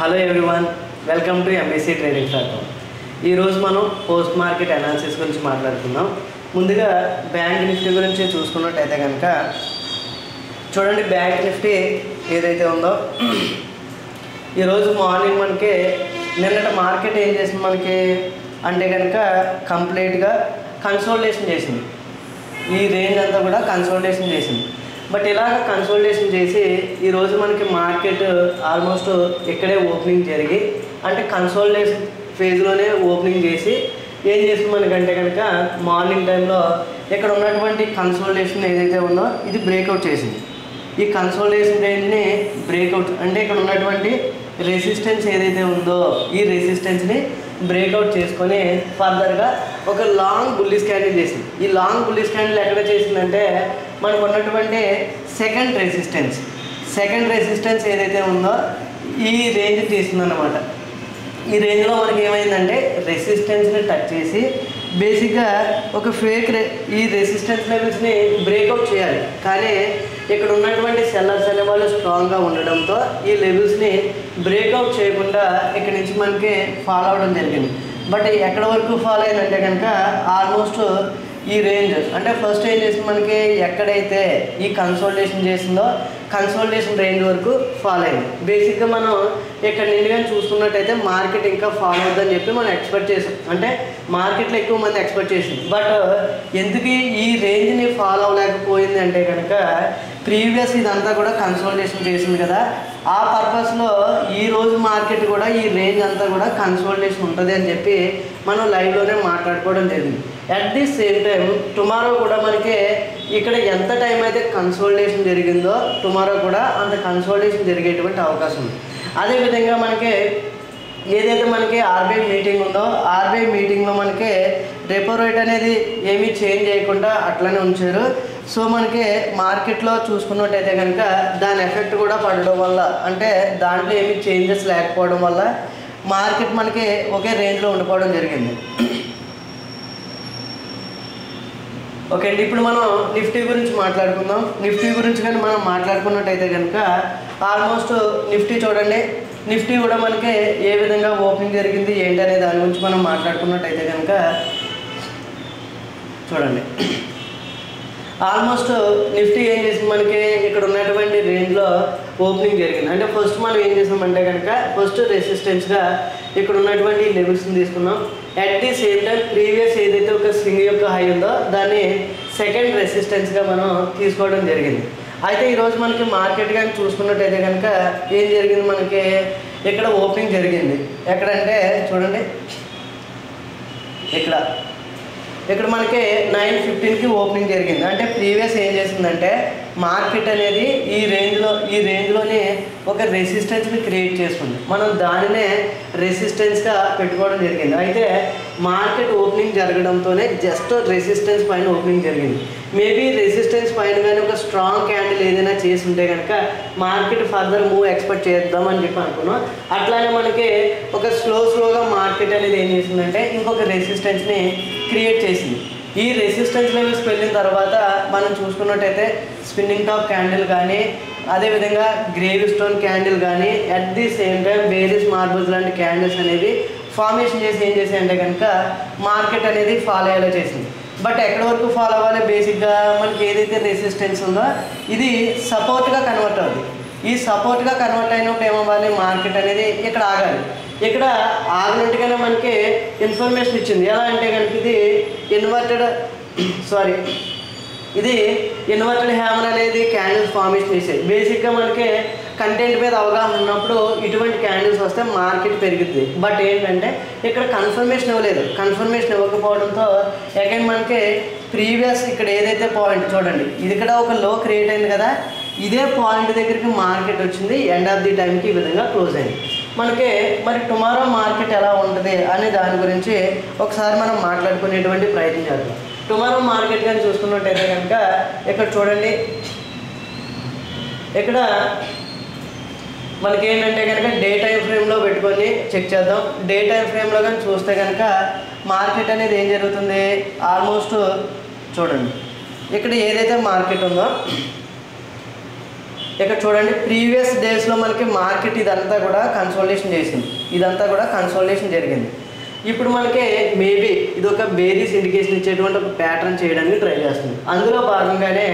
Hello everyone welcome to MBC trading platform मन post market analysis गुरिंचि मात्लाडुकुंदाम। मुंदुगा बैंक निफ्टी गुरिंचि चूसुकुन्नट्लयिते गनुक चूडंडी बैंक निफ्टी एदैते उंदो ई रोजु मार्निंग मनकि निन्नट मार्केट एं चेसिंदि मनकि अंटे गनुक कंप्लीट गा कंसोलिडेशन चेसिंदि। ई रेंज अंता कूडा कंसोलिडेशन चेसिंदि। बट इला कंसोलिडेशन मन की मार्केट आलमोस्ट इकड़े ओपनिंग जी अटे कंसोलिडेशन फेज ओपनिंग एम मन के मार्निंग टाइम इकड्ड कंसोलिडेशन एदो इध ब्रेकआउट कंसोलिडेशन रेंज ब्रेकआउट अंत इकड्ड रेजिस्टेंस रेजिस्टेंस ब्रेकआउट फर्दर और long bullish candle long bullish candle एक्टे मन कोई सेकंड रेजिस्टेंस एदैते उंदो रेंज तीसुंदन्नमाट। ई रेंज लो मनकि एमैंदंटे रेजिस्टेंस नि टच चेसी बेसिक गा ओक फेक रेजिस्टेंस लेवल्स नि ब्रेकआउट चेयाली कानी इक्कड उन्नटुवंटि सेलर्स अने वाळ्ळु स्ट्रांग गा उंडडंतो ई लेवल्स नि ब्रेकआउट चेयकुंडा इक्कड नुंचि मनकि फालो अवडं जरिगिंदि। बट एक्कड वरकु फालो अयिंदंटे गनुक आल्मोस्ट यह रेंज अंटे फस्ट मन की एक्कड़ैते कंसोलिडेशन कंसोलिडेशन रेंज वरकू फॉलो बेसिक मन इकड्ड चूसुकुन्नट्लयिते मार्केट इंका फॉलो अवुद्दनि मन एक्सपेक्ट अंटे मार्केट एक्कुव मंदि एक्सपेक्ट बट एंदुकु ई रेंज नि फॉलो अवलेकपोयिंदि अंटे गनुक प्रीवियस इदंता कूडा कंसोलिडेशन चेसिंदि कदा आ पर्पस लो ई रोज़ु मार्केट कूडा ई रेंज अंता कूडा कंसोलिडेशन उंटदि अनि चेप्पि मनं लाइव लोने माट्लाडुकोवडं जरिगिंदि। At the same time tomorrow कूडा मनके इक्कड़ एंत टाइम अयिते कंसोलिडेशन जरिगिंदो टुमारो कूडा अंत कंसोलिडेशन जरिगेटुवंटि अवकाशं उंदी। अदे विधंगा मनके एदैते मनके आरबीआई मीटिंग उंदो आरबीआई मीटिंग लो मनके रेपो रेट अनेदी एमी चेंज चेयकुंडा अट्लाने उंचारु। सो मनके मार्केट लो चूसुकुन्नट्लयिते गनुक दानि एफेक्ट कूडा पडडम वल्ल अंटे दांट्लो एमी चेंजेस लेकपोवडम वल्ल मार्केट मनके ओके रेंज लो उंडिपोवडम जरिगिंदी। ओके इप्पुडु मनं निफ्टी गुरिंचि माट्लाडुकुंदां। निफ्टी गुरिंचि गानि मनं माट्लाडुकुन्नट्लयिते गनुक आल्मोस्ट निफ्टी चूडंడి निफ्टी कूडा मनकि ए विधंगा ओपनिंग जरिगिंది ఏంటి అనే దాని గురించి మనం మాట్లాడుకున్నట్లయితే గనుక చూడండి ఆల్మోస్ట్ నిఫ్టీ ఏం చేసింది మనకి ఇక్కడ ఉన్నటువంటి రేంజ్ లో ఓపెనింగ్ జరిగింది। అంటే ఫస్ట్ మనం ఏం చేసామంటే గనుక ఫస్ట్ రెసిస్టెన్స్ గా ఇక్కడ ఉన్నటువంటి లెవెల్స్ ని తీసుకున్నాం। At the same time previous ఏదైతే ఒక సింగిల్ యొక్క హై ఉందో దాన్ని సెకండ్ రెసిస్టెన్స్ గా మనం తీసుకోవడం జరిగింది। అయితే ఈ రోజు మనకి మార్కెట్ గాని చూసుకున్నట్లయితే గనుక ఏం జరిగింది మనకి ఇక్కడ ఓపెనింగ్ జరిగింది ఎక్కడంటే చూడండి ఇక్కడ इकड़ मन के 9:15 की ओपनिंग जी अंत प्रीवियस मार्केट अने रेंज रेजिस्टेंस क्रिएट मन दाने रेजिस्टेंस जरिए अच्छे मार्केट ओपनिंग जरगड़ों जस्ट रेजिस्टेंस पैन ओपनिंग जी मे बी रेजिस्टेंस पैन का स्ट्रांग कैंडल एदे मार्केट फर्दर मूव एक्सपेक्ट अट्ला मन के स्लो स्लो मार्केट अने इंकोक रेजिस्टेंस क्रिएट रेजिस्टेंस लेवल्स तरह मन चूसुकुन्नट्लयिते स्पिनिंग टॉप कैंडल गानी अदे विधंगा ग्रेव स्टोन कैंडल गानी at the same time bearish मार्बल्स लांटि कैंडल्स अनेवि फॉर्मेशन चेसि एम चेशायंटे गनुक मार्केट अनेदि फॉलो अय्येला चेसिंदि। बट एक्कड वरकु फॉलो अव्वाले बेसिक गा मनकि एदैते रेजिस्टेंस उंदो इदि सपोर्ट गा कन्वर्ट अवुद्दि। यह सपोर्ट का कन्वर्ट अयिनप्पुडु मार्केट अनेदि इक्कड आगाली इक्कड आगनट्टुगाने मन की इन्फर्मेशन इच्चिंदी। एला अंटे गनुक इदि इन्वर्टेड हैमर अनेदि कैंडल फॉर्मेशन इच्चिंदी। बेसिक गा मनके कंटेंट मीद अवगाहन उन्नप्पुडु इटुवंटि कैंडल्स वस्ते मार्केट पेरुगुद्दी। बट एंटंटे इक्कड कन्फर्मेशन इव्वलेदु कन्फर्मेशन इव्वकपोवडंतो अगैन मनके प्रीवियस इक्कड एदैते पाइंट चूडंडी इदि इक्कड ओक लो क्रिएट अयिंदी कदा इदे पाइंट दग्गरिकि मार्केट वच्चिंदी एंड आफ् दि टाइम की विधंगा क्लोज अयिंदी। मनके मरि टुमारो मार्केट एला उंटदि अने दानि गुरिंचि ओकसारि మనం మాట్లాడుకునేటువంటి ప్రయత్నం చేద్దాం। टुमारो मार्केट గాని చూసుకున్నట్లయితే గనుక ఇక్కడ చూడండి ఇక్కడ మనకి ఏంటంటే గనుక డే టైం ఫ్రేమ్ లో పెట్టుకొని చెక్ చేద్దాం। డే టైం ఫ్రేమ్ లో గాని చూస్తే గనుక మార్కెట్ అనేది ఏం జరుగుతుంది ఆల్మోస్ట్ చూడండి ఇక్కడ ఏదైతే మార్కెట్ ఉందో ఇక్కడ చూడండి ప్రీవియస్ డేస్ లో మనకి మార్కెట్ ఇదంతా కూడా కన్సోలిడేషన్ చేసింది, ఇదంతా కూడా కన్సోలిడేషన్ జరిగింది. ఇప్పుడు మనకి మేబీ ఇది ఒక బేరీస్ ఇండికేషన్ ఇచ్చేటువంటి ఒక ప్యాటర్న్ చేయడానికి ట్రై చేస్తుంది. అందులో భాగంగానే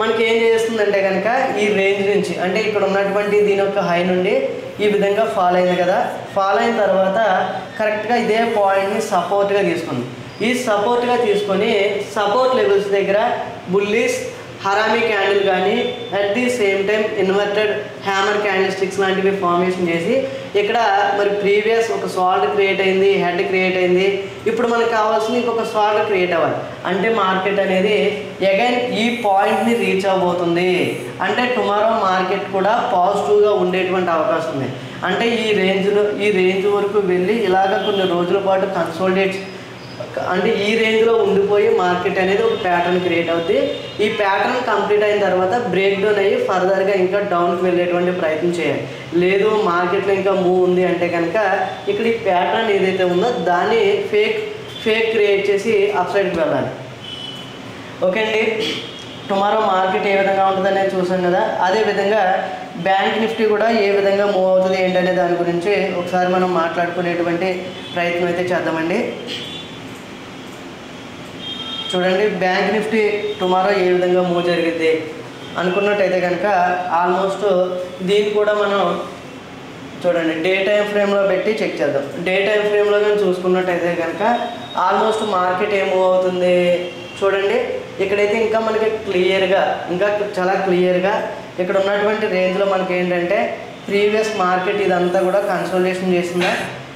మనకి ఏం చేస్తుందంటే కనుక ఈ రేంజ్ నుంచి అంటే ఇక్కడ ఉన్నటువంటి దీని యొక్క హై నుండి ఈ విధంగా ఫాల్ అయింది కదా, ఫాల్ అయిన తర్వాత కరెక్ట్గా ఇదే పాయింట్ని సపోర్ట్గా తీసుకుంది. ఈ సపోర్ట్గా తీసుకొని సపోర్ట్ లెవెల్స్ దగ్గర బుల్లిష్ హరామీ క్యాండిల్ కానీ at the same time inverted hammer candle sticks లాంటివి ఫార్మేషన్ చేసి ఇక్కడ మరి ప్రీవియస్ ఒక సాల్ట్ క్రియేట్ అయింది, హెడ్ క్రియేట్ అయింది. ఇప్పుడు మనకు కావాల్సింది ఇంకొక సాల్ట్ క్రియేట్ అవ్వాలి, అంటే మార్కెట్ అనేది అగైన్ ఈ పాయింట్ని రీచ్ అవ్వబోతుంది. అంటే టుమారో మార్కెట్ కూడా పాజిటివ్గా ఉండేటువంటి అవకాశం ఉంది. అంటే ఈ రేంజ్ వరకు వెళ్ళి ఇలాగ కొన్ని రోజుల పాటు కన్సోలిడేట్ అంటే ఈ రేంజ్లో ఉండిపోయి మార్కెట్ అనేది ఒక ప్యాటర్న్ క్రియేట్ అవుతుంది. ఈ ప్యాటర్న్ కంప్లీట్ అయిన తర్వాత బ్రేక్ డౌన్ అయ్యి ఫర్దర్గా ఇంకా డౌన్కి వెళ్ళేటువంటి ప్రయత్నం చేయాలి. లేదు మార్కెట్లో ఇంకా మూవ్ ఉంది అంటే కనుక ఇక్కడ ఈ ప్యాటర్న్ ఏదైతే ఉందో దాన్ని ఫేక్ క్రియేట్ చేసి అప్సైడ్కి వెళ్ళాలి. ఓకే అండి, టుమారో మార్కెట్ ఏ విధంగా ఉంటుందనేది చూసాం కదా, అదేవిధంగా బ్యాంక్ నిఫ్టీ కూడా ఏ విధంగా మూవ్ అవుతుంది ఏంటనే దాని గురించి ఒకసారి మనం మాట్లాడుకునేటువంటి ప్రయత్నం అయితే చేద్దామండి. చూడండి బ్యాంక్ నిఫ్టీ టుమారో ఏ విధంగా మూవ్ జరిగింది అనుకున్నట్టయితే కనుక ఆల్మోస్ట్ దీన్ని కూడా మనం చూడండి డే టైం ఫ్రేమ్లో పెట్టి చెక్ చేద్దాం. డే టైం ఫ్రేమ్లో కానీ చూసుకున్నట్టయితే కనుక ఆల్మోస్ట్ మార్కెట్ ఏం మూవ్ అవుతుంది చూడండి. ఇక్కడైతే ఇంకా మనకి క్లియర్గా ఇంకా చాలా క్లియర్గా ఇక్కడ ఉన్నటువంటి రేంజ్లో మనకి ఏంటంటే ప్రీవియస్ మార్కెట్ ఇదంతా కూడా కన్సోలిడేషన్ చేసిందా,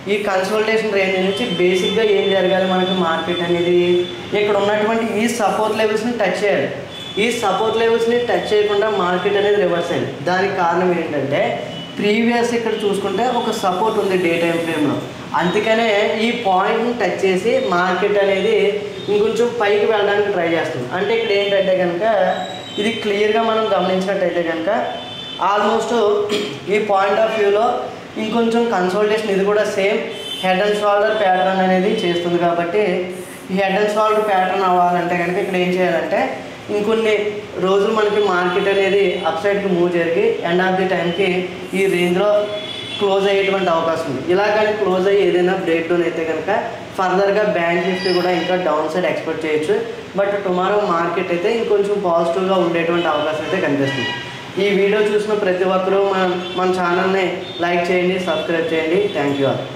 ఈ కన్సోలిడేషన్ రేంజ్ నుంచి బేసిక్గా ఏం జరగాలి మనకి మార్కెట్ అనేది ఇక్కడ ఉన్నటువంటి ఈ సపోర్ట్ లెవెల్స్ని టచ్ చేయాలి. ఈ సపోర్ట్ లెవెల్స్ని టచ్ చేయకుండా మార్కెట్ అనేది రివర్స్ అయింది. దానికి కారణం ఏంటంటే ప్రీవియస్ ఇక్కడ చూసుకుంటే ఒక సపోర్ట్ ఉంది డే టైం ఫ్రేమ్లో, అందుకనే ఈ పాయింట్ని టచ్ చేసి మార్కెట్ అనేది ఇంకొంచెం పైకి వెళ్ళడానికి ట్రై చేస్తుంది. అంటే ఇక్కడ ఏంటంటే కనుక ఇది క్లియర్గా మనం గమనించినట్టయితే కనుక ఆల్మోస్ట్ ఈ పాయింట్ ఆఫ్ వ్యూలో ఇంకొంచెం కన్సోలిడేషన్ ఇది కూడా same head and shoulder pattern అనేది చేస్తుంది. కాబట్టి ఈ హెడ్ అండ్ షోల్డర్ ప్యాటర్న్ అవ్వాలంటే కనుక ఇక్కడ ఏం చేయాలంటే ఇంకొన్ని రోజులు మనకి మార్కెట్ అనేది అప్సైడ్కి మూవ్ జరిగి ఎండ్ ఆఫ్ ది టైంకి ఈ రేంజ్లో క్లోజ్ అయ్యేటువంటి అవకాశం ఉంది. ఇలా కానీ క్లోజ్ అయ్యి ఏదైనా బ్రేక్ డౌన్ అయితే కనుక ఫర్దర్గా బ్యాంక్ నిఫ్టీ కూడా ఇంకా డౌన్ సైడ్ ఎక్స్పెక్ట్ చేయొచ్చు. బట్ టుమారో మార్కెట్ అయితే ఇంకొంచెం పాజిటివ్గా ఉండేటువంటి అవకాశం అయితే కనిపిస్తుంది. ఈ వీడియో చూసిన ప్రతి ఒక్కరూ మన ఛానల్ని లైక్ చేయండి, సబ్స్క్రైబ్ చేయండి. Thank you all.